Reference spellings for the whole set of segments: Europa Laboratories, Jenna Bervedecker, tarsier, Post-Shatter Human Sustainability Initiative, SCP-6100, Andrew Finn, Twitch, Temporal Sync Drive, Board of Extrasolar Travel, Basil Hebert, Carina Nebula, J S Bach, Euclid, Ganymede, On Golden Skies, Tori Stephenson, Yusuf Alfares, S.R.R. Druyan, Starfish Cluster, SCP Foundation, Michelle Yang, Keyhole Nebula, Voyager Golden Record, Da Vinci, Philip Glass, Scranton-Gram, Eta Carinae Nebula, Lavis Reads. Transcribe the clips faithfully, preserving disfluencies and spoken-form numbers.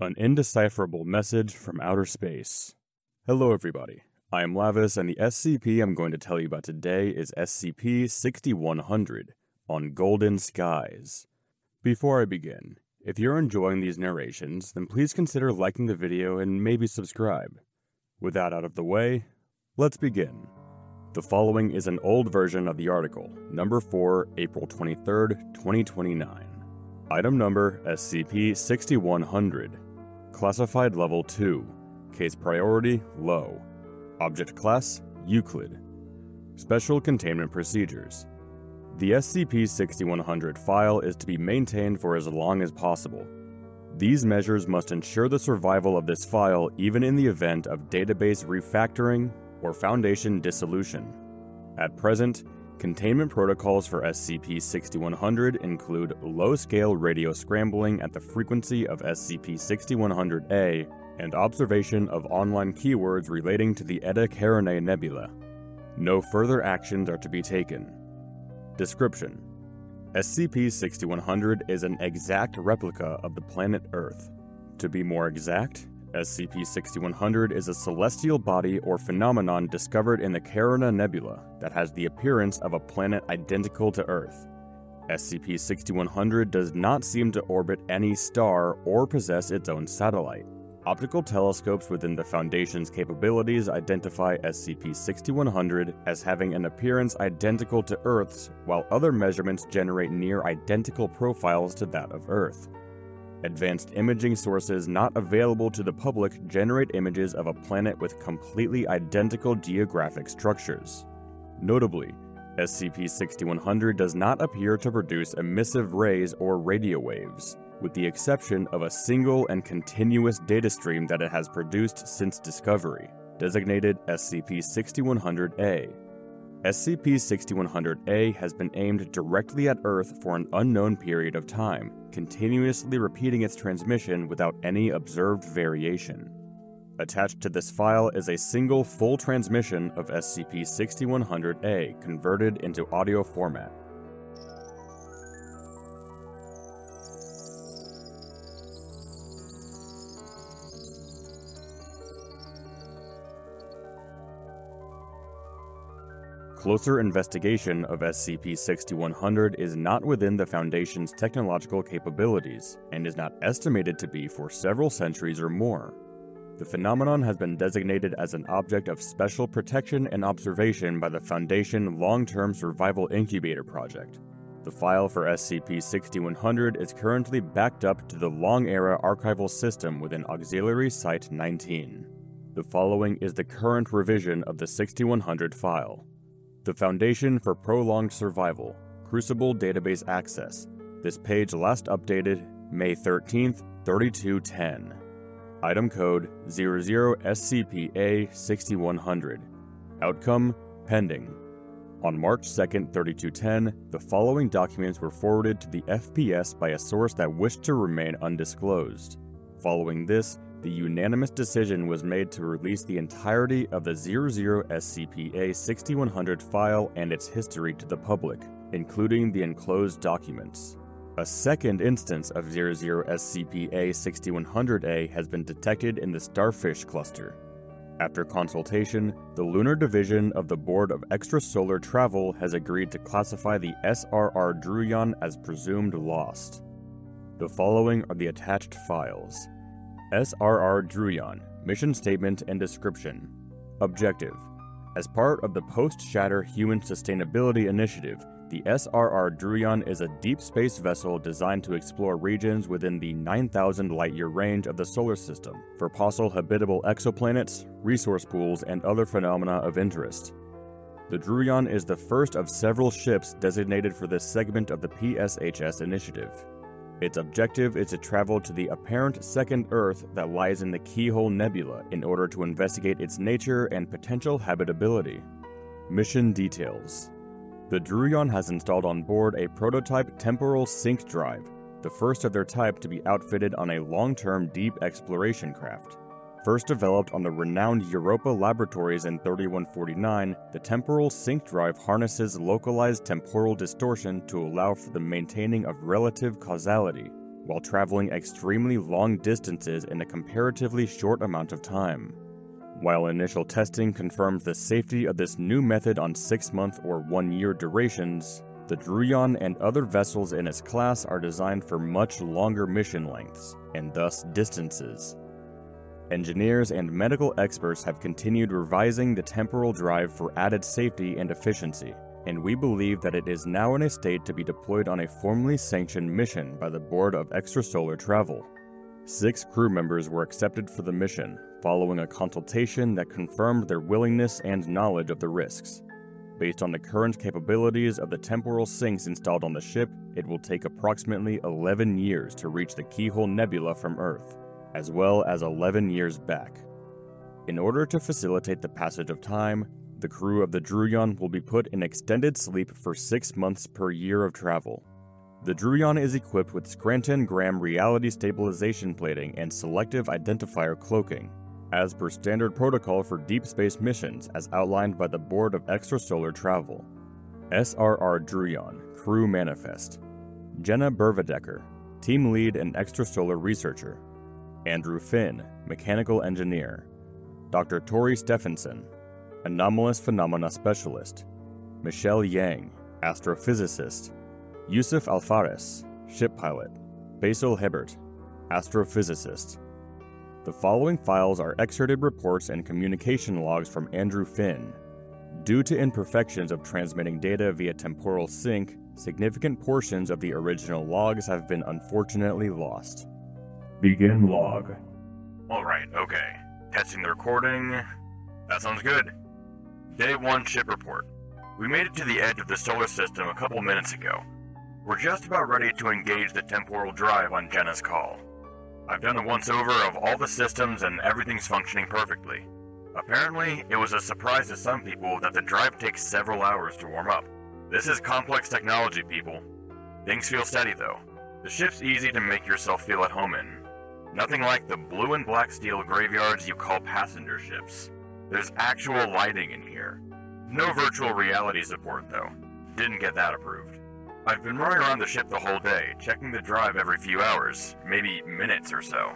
An indecipherable message from outer space. Hello everybody, I am Lavis, and the S C P I'm going to tell you about today is S C P sixty-one hundred, on Golden Skies. Before I begin, if you're enjoying these narrations, then please consider liking the video and maybe subscribe. With that out of the way, let's begin. The following is an old version of the article, number four, April twenty-third, twenty twenty-nine. Item number S C P sixty-one hundred. Classified Level two, Case Priority Low, Object Class Euclid, Special Containment Procedures. The S C P sixty-one hundred file is to be maintained for as long as possible. These measures must ensure the survival of this file even in the event of database refactoring or Foundation dissolution. At present, containment protocols for S C P sixty-one hundred include low-scale radio scrambling at the frequency of S C P sixty-one hundred A and observation of online keywords relating to the Eta Carinae Nebula. No further actions are to be taken. Description: S C P sixty-one hundred is an exact replica of the planet Earth. To be more exact, S C P sixty-one hundred is a celestial body or phenomenon discovered in the Carina Nebula that has the appearance of a planet identical to Earth. S C P sixty-one hundred does not seem to orbit any star or possess its own satellite. Optical telescopes within the Foundation's capabilities identify S C P sixty-one hundred as having an appearance identical to Earth's, while other measurements generate near-identical profiles to that of Earth. Advanced imaging sources not available to the public generate images of a planet with completely identical geographic structures. Notably, S C P sixty-one hundred does not appear to produce emissive rays or radio waves, with the exception of a single and continuous data stream that it has produced since discovery, designated S C P sixty-one hundred A. S C P sixty-one hundred A has been aimed directly at Earth for an unknown period of time, continuously repeating its transmission without any observed variation. Attached to this file is a single full transmission of S C P sixty-one hundred A converted into audio format. Closer investigation of S C P sixty-one hundred is not within the Foundation's technological capabilities, and is not estimated to be for several centuries or more. The phenomenon has been designated as an object of special protection and observation by the Foundation Long-Term Survival Incubator Project. The file for S C P sixty-one hundred is currently backed up to the Long-Era Archival System within Auxiliary Site nineteen. The following is the current revision of the sixty-one hundred file. The Foundation for Prolonged Survival, Crucible Database Access. This page last updated May thirteenth, thirty-two ten. Item code zero zero S C P A sixty-one hundred. Outcome pending. On March second, thirty-two ten, the following documents were forwarded to the F P S by a source that wished to remain undisclosed. Following this, the unanimous decision was made to release the entirety of the zero zero S C P A sixty-one hundred file and its history to the public, including the enclosed documents. A second instance of zero zero S C P A sixty-one hundred A has been detected in the Starfish Cluster. After consultation, the Lunar Division of the Board of Extrasolar Travel has agreed to classify the S R R Druyan as presumed lost. The following are the attached files. S R R Druyan, Mission Statement and Description. Objective: as part of the Post-Shatter Human Sustainability Initiative, the S R R Druyan is a deep space vessel designed to explore regions within the nine thousand light-year range of the solar system for possible habitable exoplanets, resource pools, and other phenomena of interest. The Druyan is the first of several ships designated for this segment of the P S H S initiative. Its objective is to travel to the apparent second Earth that lies in the Keyhole Nebula in order to investigate its nature and potential habitability. Mission details. The Druyan has installed on board a prototype Temporal Sync Drive, the first of their type to be outfitted on a long-term deep exploration craft. First developed on the renowned Europa Laboratories in thirty-one forty-nine, the Temporal Sync Drive harnesses localized temporal distortion to allow for the maintaining of relative causality, while traveling extremely long distances in a comparatively short amount of time. While initial testing confirmed the safety of this new method on six-month or one-year durations, the Druyan and other vessels in its class are designed for much longer mission lengths, and thus distances. Engineers and medical experts have continued revising the temporal drive for added safety and efficiency, and we believe that it is now in a state to be deployed on a formally sanctioned mission by the Board of Extrasolar Travel. Six crew members were accepted for the mission, following a consultation that confirmed their willingness and knowledge of the risks. Based on the current capabilities of the temporal sinks installed on the ship, it will take approximately eleven years to reach the Keyhole Nebula from Earth, as well as eleven years back. In order to facilitate the passage of time, the crew of the Druyan will be put in extended sleep for six months per year of travel. The Druyan is equipped with Scranton-Gram reality stabilization plating and selective identifier cloaking, as per standard protocol for deep space missions as outlined by the Board of Extrasolar Travel. S R R Druyan, Crew Manifest. Jenna Bervedecker, Team Lead and Extrasolar Researcher. Andrew Finn, Mechanical Engineer. Doctor Tori Stephenson, Anomalous Phenomena Specialist. Michelle Yang, Astrophysicist. Yusuf Alfares, Ship Pilot. Basil Hebert, Astrophysicist. The following files are excerpted reports and communication logs from Andrew Finn. Due to imperfections of transmitting data via temporal sync, significant portions of the original logs have been unfortunately lost. Begin log. Alright, okay. Testing the recording. That sounds good. Day one ship report. We made it to the edge of the solar system a couple minutes ago. We're just about ready to engage the temporal drive on Jenna's call. I've done a once-over of all the systems and everything's functioning perfectly. Apparently, it was a surprise to some people that the drive takes several hours to warm up. This is complex technology, people. Things feel steady, though. The ship's easy to make yourself feel at home in. Nothing like the blue and black steel graveyards you call passenger ships. There's actual lighting in here. No virtual reality support, though. Didn't get that approved. I've been running around the ship the whole day, checking the drive every few hours, maybe minutes or so.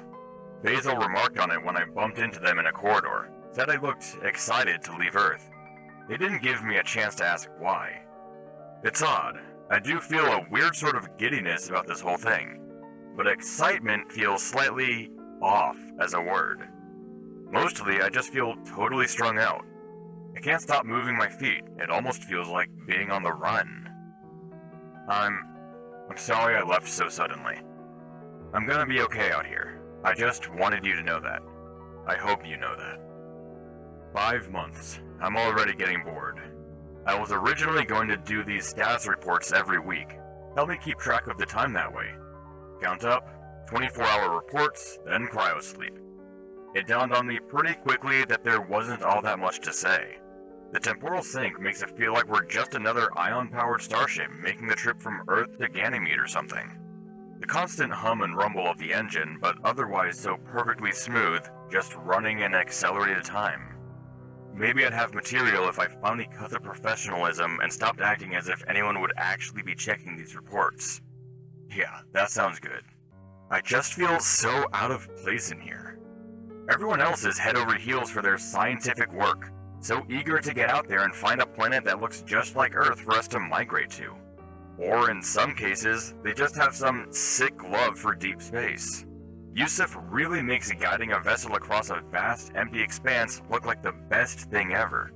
Basil remarked on it when I bumped into them in a corridor, said I looked excited to leave Earth. They didn't give me a chance to ask why. It's odd. I do feel a weird sort of giddiness about this whole thing, but excitement feels slightly off as a word. Mostly, I just feel totally strung out. I can't stop moving my feet. It almost feels like being on the run. I'm... I'm sorry I left so suddenly. I'm gonna be okay out here. I just wanted you to know that. I hope you know that. Five months. I'm already getting bored. I was originally going to do these status reports every week. Help me keep track of the time that way. Count up, twenty-four hour reports, then cryosleep. It dawned on me pretty quickly that there wasn't all that much to say. The temporal sync makes it feel like we're just another ion-powered starship making the trip from Earth to Ganymede or something. The constant hum and rumble of the engine, but otherwise so perfectly smooth, just running in accelerated time. Maybe I'd have material if I finally cut the professionalism and stopped acting as if anyone would actually be checking these reports. Yeah, that sounds good. I just feel so out of place in here. Everyone else is head over heels for their scientific work. So eager to get out there and find a planet that looks just like Earth for us to migrate to. Or in some cases, they just have some sick love for deep space. Yusuf really makes guiding a vessel across a vast, empty expanse look like the best thing ever.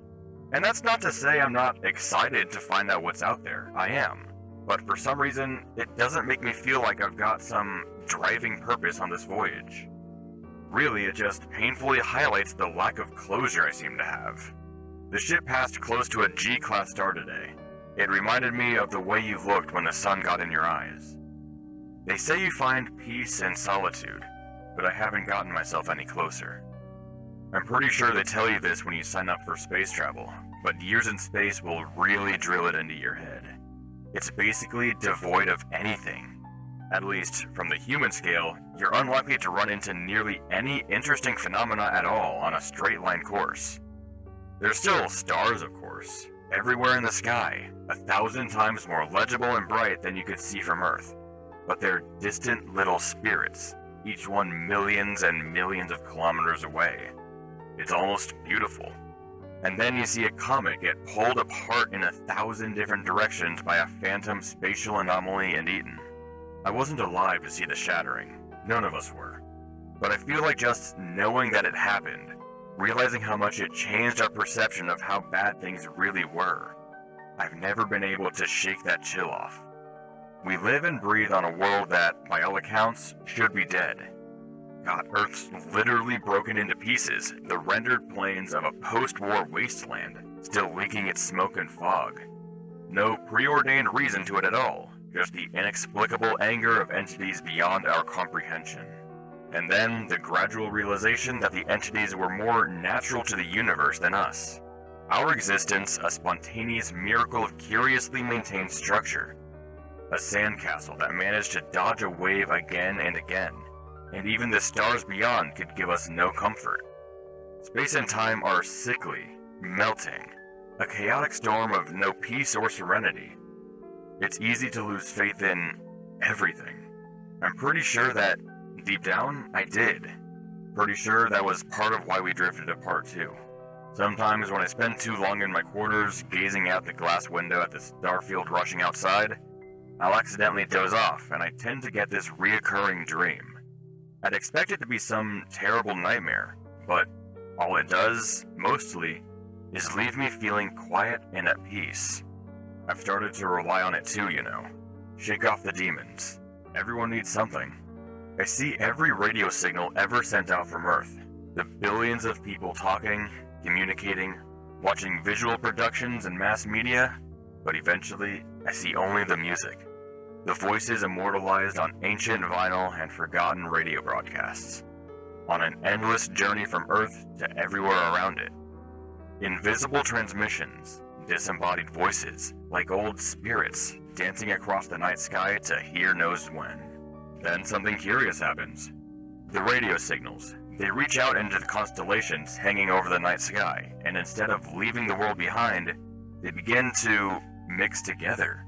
And that's not to say I'm not excited to find out what's out there, I am. But for some reason, it doesn't make me feel like I've got some driving purpose on this voyage. Really, it just painfully highlights the lack of closure I seem to have. The ship passed close to a G class star today. It reminded me of the way you looked when the sun got in your eyes. They say you find peace in solitude, but I haven't gotten myself any closer. I'm pretty sure they tell you this when you sign up for space travel, but years in space will really drill it into your head. It's basically devoid of anything. At least, from the human scale, you're unlikely to run into nearly any interesting phenomena at all on a straight-line course. There's still stars, of course, everywhere in the sky, a thousand times more legible and bright than you could see from Earth. but they're distant little spirits, each one millions and millions of kilometers away. It's almost beautiful. And then you see a comet get pulled apart in a thousand different directions by a phantom spatial anomaly and eaten. I wasn't alive to see the shattering. None of us were. But I feel like just knowing that it happened, realizing how much it changed our perception of how bad things really were, I've never been able to shake that chill off. We live and breathe on a world that, by all accounts, should be dead. God, Earth's literally broken into pieces, the rendered plains of a post-war wasteland, still leaking its smoke and fog. No preordained reason to it at all, just the inexplicable anger of entities beyond our comprehension. And then the gradual realization that the entities were more natural to the universe than us. Our existence, a spontaneous miracle of curiously maintained structure. A sandcastle that managed to dodge a wave again and again. And even the stars beyond could give us no comfort. Space and time are sickly, melting, a chaotic storm of no peace or serenity. It's easy to lose faith in everything. I'm pretty sure that, deep down, I did. Pretty sure that was part of why we drifted apart too. Sometimes when I spend too long in my quarters, gazing out the glass window at the starfield rushing outside, I'll accidentally doze off, and I tend to get this reoccurring dream. I'd expect it to be some terrible nightmare, but all it does, mostly, is leave me feeling quiet and at peace. I've started to rely on it too, you know. Shake off the demons. Everyone needs something. I see every radio signal ever sent out from Earth. The billions of people talking, communicating, watching visual productions and mass media, but eventually, I see only the music. The voices immortalized on ancient vinyl and forgotten radio broadcasts, on an endless journey from Earth to everywhere around it. Invisible transmissions, disembodied voices, like old spirits, dancing across the night sky to hear knows when. Then something curious happens. The radio signals, they reach out into the constellations hanging over the night sky, and instead of leaving the world behind, they begin to mix together.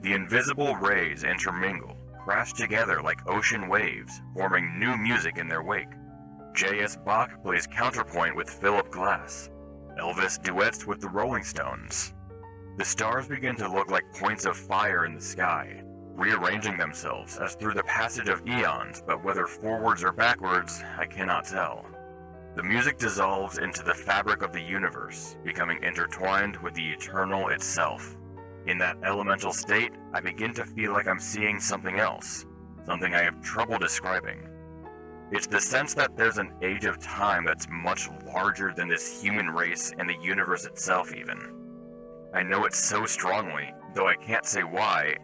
The invisible rays intermingle, crash together like ocean waves, forming new music in their wake. J S Bach plays counterpoint with Philip Glass. Elvis duets with the Rolling Stones. The stars begin to look like points of fire in the sky, rearranging themselves as through the passage of eons, but whether forwards or backwards, I cannot tell. The music dissolves into the fabric of the universe, becoming intertwined with the eternal itself. In that elemental state, I begin to feel like I'm seeing something else, something I have trouble describing. It's the sense that there's an age of time that's much larger than this human race and the universe itself even. I know it so strongly, though I can't say why,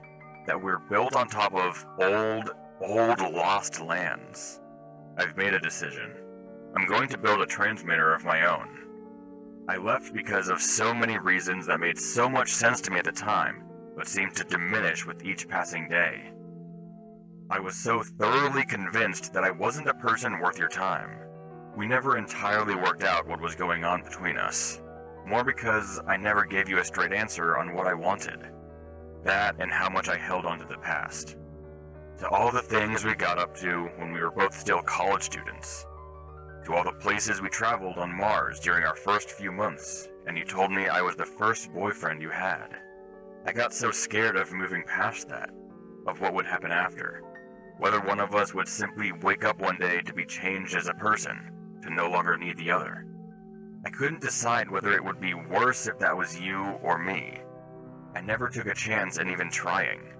that we're built on top of old, old lost lands. I've made a decision. I'm going to build a transmitter of my own. I left because of so many reasons that made so much sense to me at the time, but seemed to diminish with each passing day. I was so thoroughly convinced that I wasn't a person worth your time. We never entirely worked out what was going on between us, more because I never gave you a straight answer on what I wanted. That and how much I held on to the past. To all the things we got up to when we were both still college students. To all the places we traveled on Mars during our first few months, and you told me I was the first boyfriend you had. I got so scared of moving past that, of what would happen after. Whether one of us would simply wake up one day to be changed as a person, to no longer need the other. I couldn't decide whether it would be worse if that was you or me. I never took a chance in even trying,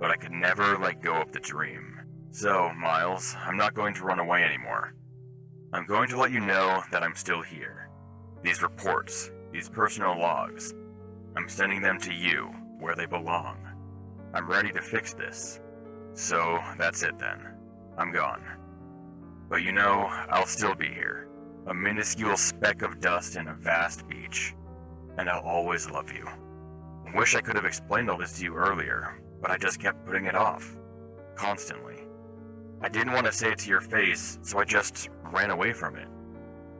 but I could never let go of the dream. So, Miles, I'm not going to run away anymore. I'm going to let you know that I'm still here. These reports, these personal logs, I'm sending them to you, where they belong. I'm ready to fix this. So, that's it then. I'm gone. But you know, I'll still be here. A minuscule speck of dust in a vast beach. And I'll always love you. Wish I could have explained all this to you earlier, but I just kept putting it off. Constantly. I didn't want to say it to your face, so I just ran away from it.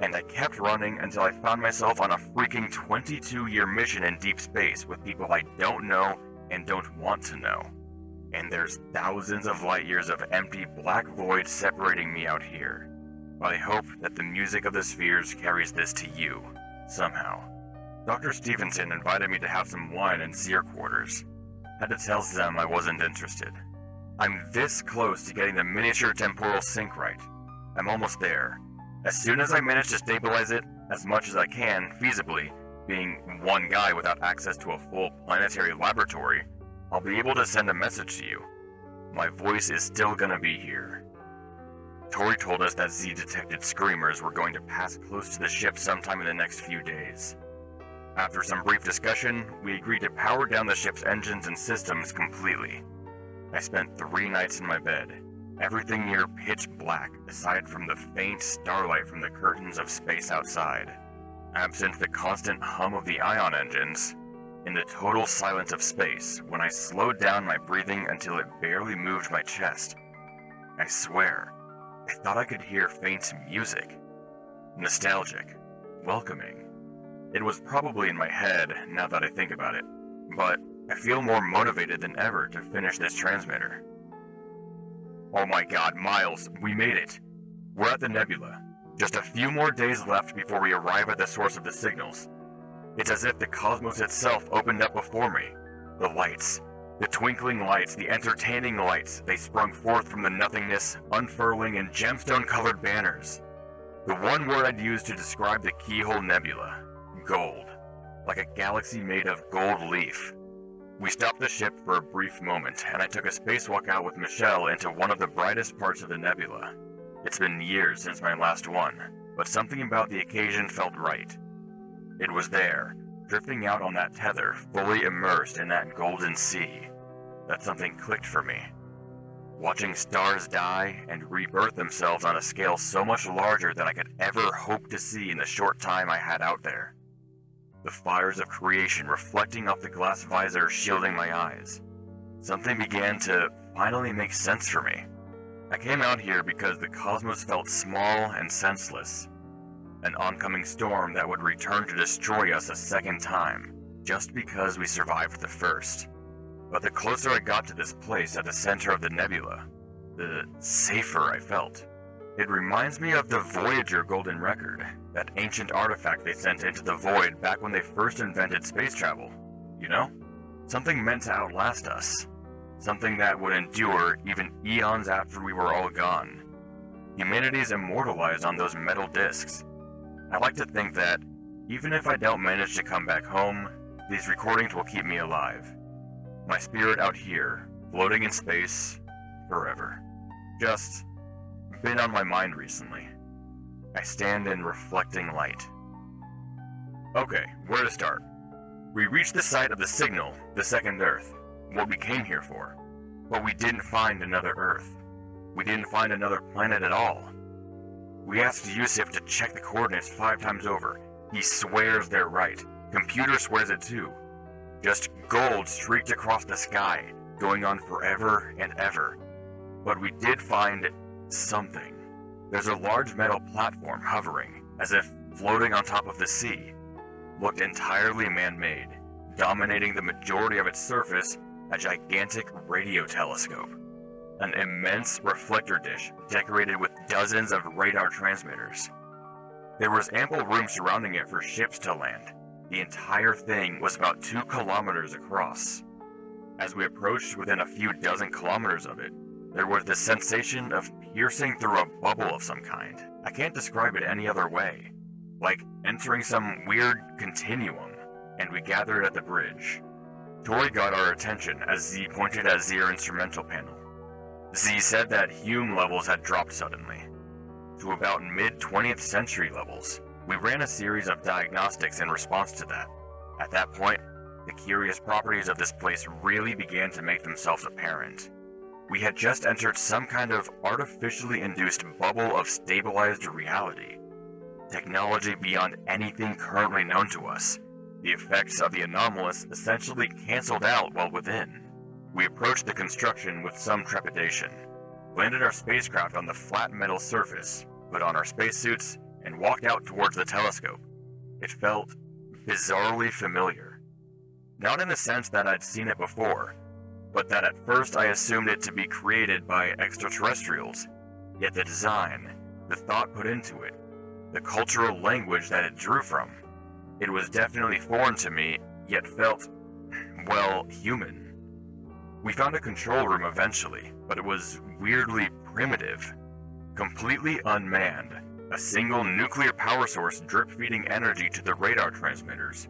And I kept running until I found myself on a freaking twenty-two year mission in deep space with people I don't know and don't want to know. and there's thousands of light years of empty black void separating me out here. But I hope that the music of the spheres carries this to you, somehow. Doctor Stephenson invited me to have some wine in Seer quarters. Had to tell them I wasn't interested. I'm this close to getting the miniature temporal sync right. I'm almost there. As soon as I manage to stabilize it, as much as I can, feasibly, being one guy without access to a full planetary laboratory, I'll be able to send a message to you. My voice is still gonna be here. Tori told us that Z-detected screamers were going to pass close to the ship sometime in the next few days. After some brief discussion, we agreed to power down the ship's engines and systems completely. I spent three nights in my bed, everything near pitch black aside from the faint starlight from the curtains of space outside. Absent the constant hum of the ion engines, in the total silence of space, when I slowed down my breathing until it barely moved my chest. I swear, I thought I could hear faint music. Nostalgic. Welcoming. It was probably in my head, now that I think about it, but I feel more motivated than ever to finish this transmitter. Oh my god, Miles, we made it! We're at the nebula. Just a few more days left before we arrive at the source of the signals. It's as if the cosmos itself opened up before me. The lights. The twinkling lights, the entertaining lights, they sprung forth from the nothingness, unfurling in gemstone-colored banners. The one word I'd use to describe the Keyhole Nebula. Gold. Like a galaxy made of gold leaf. We stopped the ship for a brief moment, and I took a spacewalk out with Michelle into one of the brightest parts of the nebula. It's been years since my last one, but something about the occasion felt right. It was there, drifting out on that tether, fully immersed in that golden sea, that something clicked for me. Watching stars die and rebirth themselves on a scale so much larger than I could ever hope to see in the short time I had out there. The fires of creation reflecting off the glass visor shielding my eyes. Something began to finally make sense for me. I came out here because the cosmos felt small and senseless. An oncoming storm that would return to destroy us a second time, just because we survived the first. But the closer I got to this place at the center of the nebula, the safer I felt. It reminds me of the Voyager Golden Record, that ancient artifact they sent into the void back when they first invented space travel. You know? Something meant to outlast us. Something that would endure even eons after we were all gone. Humanity's immortalized on those metal discs. I like to think that, even if I don't manage to come back home, these recordings will keep me alive. My spirit out here, floating in space, forever. Just been on my mind recently. I stand in reflecting light. Okay, where to start? We reached the site of the signal, the second Earth, what we came here for. But we didn't find another Earth. We didn't find another planet at all. We asked Yusuf to check the coordinates five times over. He swears they're right. Computer swears it too. Just gold streaked across the sky, going on forever and ever. But we did find something. There's a large metal platform hovering, as if floating on top of the sea. Looked entirely man-made, dominating the majority of its surface, a gigantic radio telescope. An immense reflector dish decorated with dozens of radar transmitters. There was ample room surrounding it for ships to land. The entire thing was about two kilometers across. As we approached within a few dozen kilometers of it, there was the sensation of piercing through a bubble of some kind. I can't describe it any other way. Like entering some weird continuum, and we gathered at the bridge. Tori got our attention as Z pointed at Z's instrumental panel. Z said that Hume levels had dropped suddenly, to about mid twentieth century levels. We ran a series of diagnostics in response to that. At that point, the curious properties of this place really began to make themselves apparent. We had just entered some kind of artificially induced bubble of stabilized reality. Technology beyond anything currently known to us. The effects of the anomalous essentially canceled out while within. We approached the construction with some trepidation, landed our spacecraft on the flat metal surface, put on our spacesuits, and walked out towards the telescope. It felt bizarrely familiar. Not in the sense that I'd seen it before, but that at first I assumed it to be created by extraterrestrials. Yet the design, the thought put into it, the cultural language that it drew from, it was definitely foreign to me, yet felt, well, human. We found a control room eventually, but it was weirdly primitive. Completely unmanned, a single nuclear power source drip-feeding energy to the radar transmitters,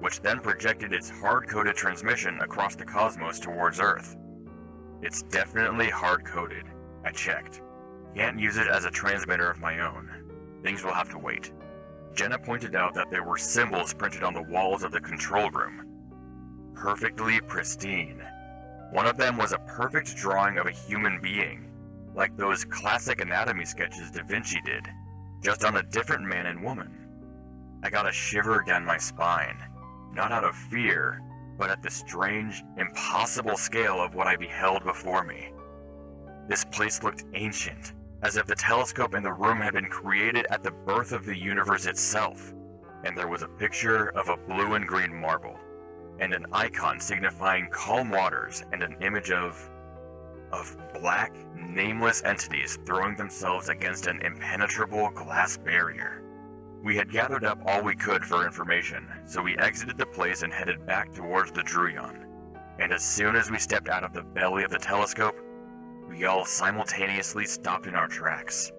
which then projected its hard-coded transmission across the cosmos towards Earth. It's definitely hard-coded, I checked. Can't use it as a transmitter of my own. Things will have to wait. Jenna pointed out that there were symbols printed on the walls of the control room. Perfectly pristine. One of them was a perfect drawing of a human being, like those classic anatomy sketches Da Vinci did, just on a different man and woman. I got a shiver down my spine, not out of fear, but at the strange, impossible scale of what I beheld before me. This place looked ancient, as if the telescope in the room had been created at the birth of the universe itself, and there was a picture of a blue and green marble, and an icon signifying calm waters and an image of... of black, nameless entities throwing themselves against an impenetrable glass barrier. We had gathered up all we could for information, so we exited the place and headed back towards the Druyan. And as soon as we stepped out of the belly of the telescope, we all simultaneously stopped in our tracks.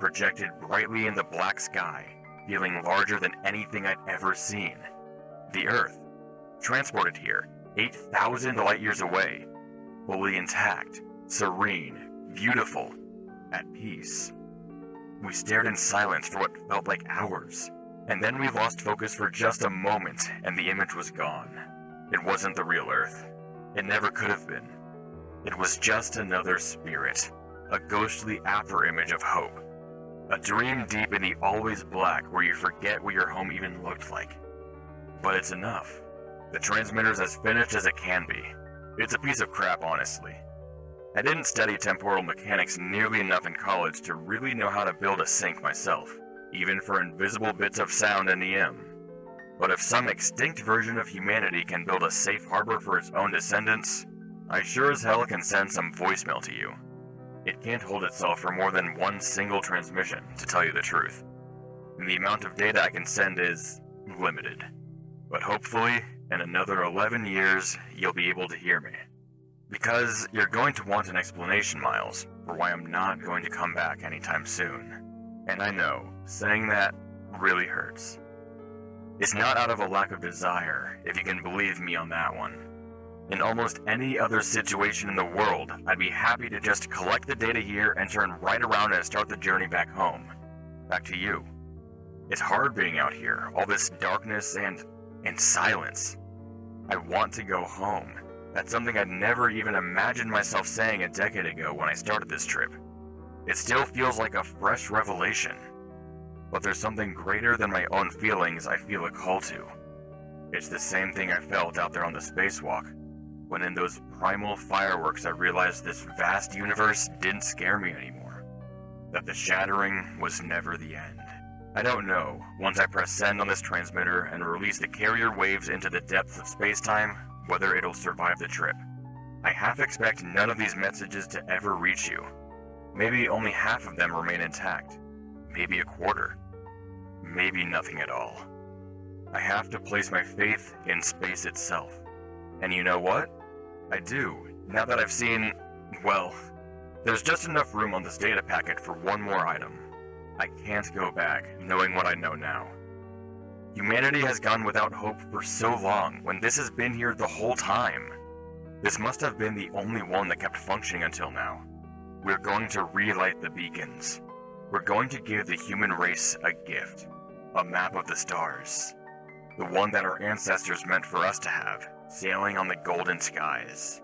Projected brightly in the black sky, feeling larger than anything I'd ever seen. The Earth, transported here, eight thousand light years away, fully intact, serene, beautiful, at peace. We stared in silence for what felt like hours, and then we lost focus for just a moment and the image was gone. It wasn't the real Earth. It never could have been. It was just another spirit, a ghostly afterimage of hope. A dream deep in the always black where you forget what your home even looked like. But it's enough. The transmitter's as finished as it can be. It's a piece of crap, honestly. I didn't study temporal mechanics nearly enough in college to really know how to build a sync myself, even for invisible bits of sound and E M. But if some extinct version of humanity can build a safe harbor for its own descendants, I sure as hell can send some voicemail to you. It can't hold itself for more than one single transmission, to tell you the truth. And the amount of data I can send is limited. But hopefully, in another eleven years, you'll be able to hear me. Because you're going to want an explanation, Miles, for why I'm not going to come back anytime soon. And I know, saying that really hurts. It's not out of a lack of desire, if you can believe me on that one. In almost any other situation in the world, I'd be happy to just collect the data here and turn right around and start the journey back home. Back to you. It's hard being out here, all this darkness and... and silence. I want to go home. That's something I'd never even imagined myself saying a decade ago when I started this trip. It still feels like a fresh revelation. But there's something greater than my own feelings I feel a call to. It's the same thing I felt out there on the spacewalk, when in those primal fireworks I realized this vast universe didn't scare me anymore. That the shattering was never the end. I don't know, once I press send on this transmitter and release the carrier waves into the depths of space-time, whether it'll survive the trip. I half expect none of these messages to ever reach you. Maybe only half of them remain intact. Maybe a quarter. Maybe nothing at all. I have to place my faith in space itself. And you know what? I do, now that I've seen, well, there's just enough room on this data packet for one more item. I can't go back, knowing what I know now. Humanity has gone without hope for so long, when this has been here the whole time. This must have been the only one that kept functioning until now. We're going to relight the beacons. We're going to give the human race a gift. A map of the stars. The one that our ancestors meant for us to have, sailing on the golden skies.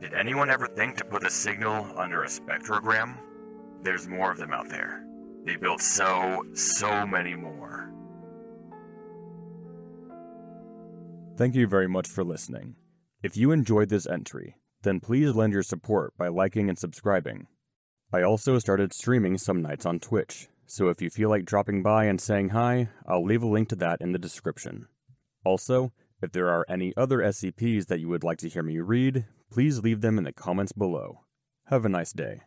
Did anyone ever think to put the signal under a spectrogram? There's more of them out there. They built so, so many more. Thank you very much for listening. If you enjoyed this entry, then please lend your support by liking and subscribing. I also started streaming some nights on Twitch, so if you feel like dropping by and saying hi, I'll leave a link to that in the description. Also, If there are any other S C Ps that you would like to hear me read, please leave them in the comments below. Have a nice day.